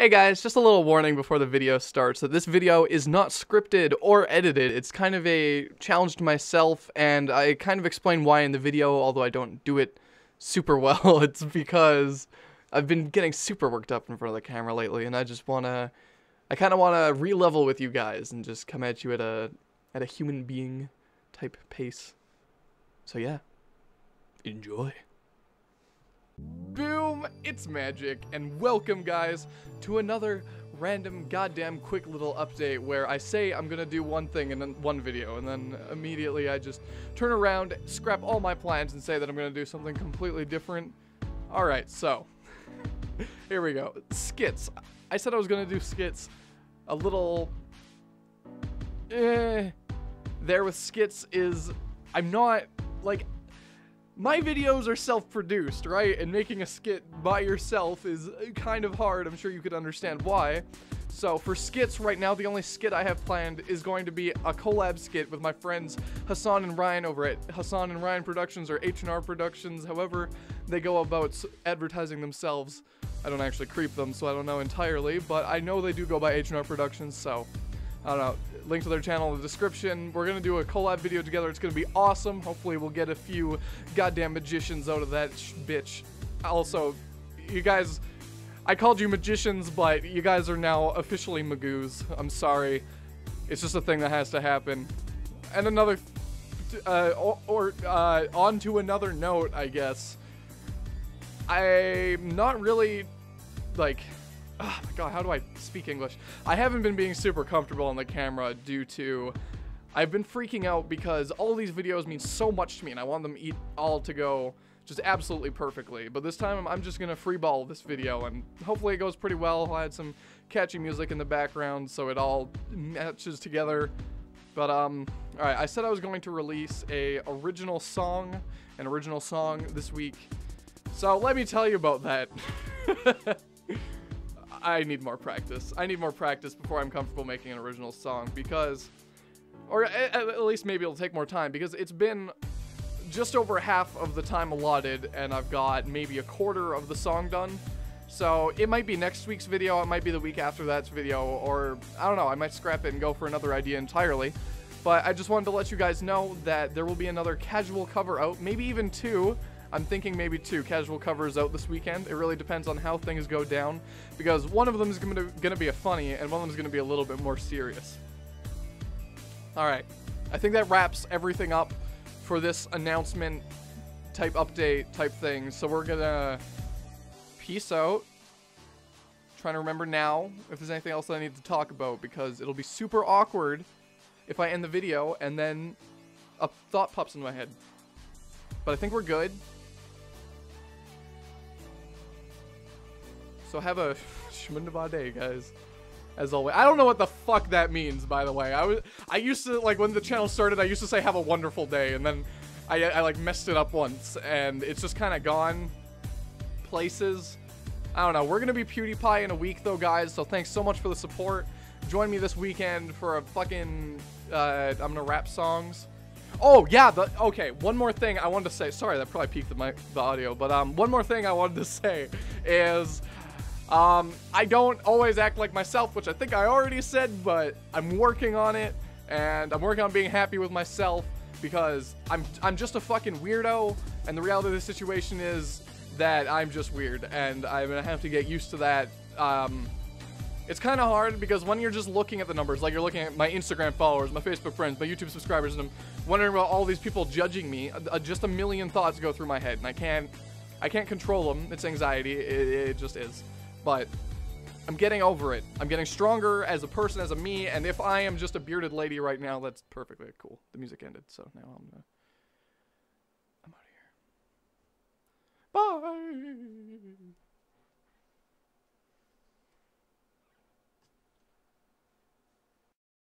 Hey guys, just a little warning before the video starts that this video is not scripted or edited. It's kind of a challenge to myself, and I kind of explain why in the video, although I don't do it super well. It's because I've been getting super worked up in front of the camera lately, and I kind of want to re-level with you guys and just come at you at a human being type pace. So yeah, enjoy. Boom, it's Magic, and welcome guys to another random goddamn quick little update where I say I'm gonna do one thing in one video and then immediately I just turn around, scrap all my plans, and say that I'm gonna do something completely different. Alright, so here we go. Skits. I said I was gonna do skits. A little there with skits is I'm not like... My videos are self-produced, right? And making a skit by yourself is kind of hard. I'm sure you could understand why. So for skits right now, the only skit I have planned is going to be a collab skit with my friends Hassan and Ryan over at Hassan and Ryan Productions, or H&R Productions, however they go about advertising themselves. I don't actually creep them, so I don't know entirely, but I know they do go by H&R Productions, so I don't know. Link to their channel in the description. We're gonna do a collab video together. It's gonna be awesome. Hopefully we'll get a few goddamn magicians out of that bitch. Also, you guys, I called you magicians, but you guys are now officially Magoos. I'm sorry. It's just a thing that has to happen. And another, on to another note, I guess. I'm not really, like... Oh my god, how do I speak English? I haven't been being super comfortable on the camera due to... I've been freaking out because all these videos mean so much to me and I want them all to go just absolutely perfectly. But this time I'm just gonna freeball this video and hopefully it goes pretty well. I had some catchy music in the background so it all matches together. But alright, I said I was going to release an original song this week. So let me tell you about that. I need more practice. I need more practice before I'm comfortable making an original song because, or at least maybe it'll take more time because it's been just over half of the time allotted and I've got maybe a quarter of the song done. So it might be next week's video, it might be the week after that's video, or I don't know, I might scrap it and go for another idea entirely. But I just wanted to let you guys know that there will be another casual cover out, maybe even two. I'm thinking maybe two casual covers out this weekend. It really depends on how things go down, because one of them is gonna be a funny, and one of them is gonna be a little bit more serious. Alright, I think that wraps everything up for this announcement type update type thing, so we're gonna peace out. I'm trying to remember now if there's anything else that I need to talk about, because it'll be super awkward if I end the video and then a thought pops in my head. But I think we're good. So have a shmundaba day, guys. As always. I don't know what the fuck that means, by the way. I used to, like, when the channel started, I used to say have a wonderful day, and then I like, messed it up once, and it's just kind of gone places. I don't know. We're going to be PewDiePie in a week, though, guys, so thanks so much for the support. Join me this weekend for a fucking, I'm going to rap songs. Oh, yeah, okay, one more thing I wanted to say. Sorry, that probably peaked the audio, but one more thing I wanted to say is... I don't always act like myself, which I think I already said, but I'm working on it, and I'm working on being happy with myself, because I'm just a fucking weirdo, and the reality of the situation is that I'm just weird, and I'm gonna have to get used to that. It's kind of hard, because when you're just looking at the numbers, like you're looking at my Instagram followers, my Facebook friends, my YouTube subscribers, and I'm wondering about all these people judging me, just a million thoughts go through my head, and I can't control them. It's anxiety, it just is. But I'm getting over it. I'm getting stronger as a person, as a me, and if I am just a bearded lady right now, that's perfectly cool. The music ended, so now I'm out of here. Bye!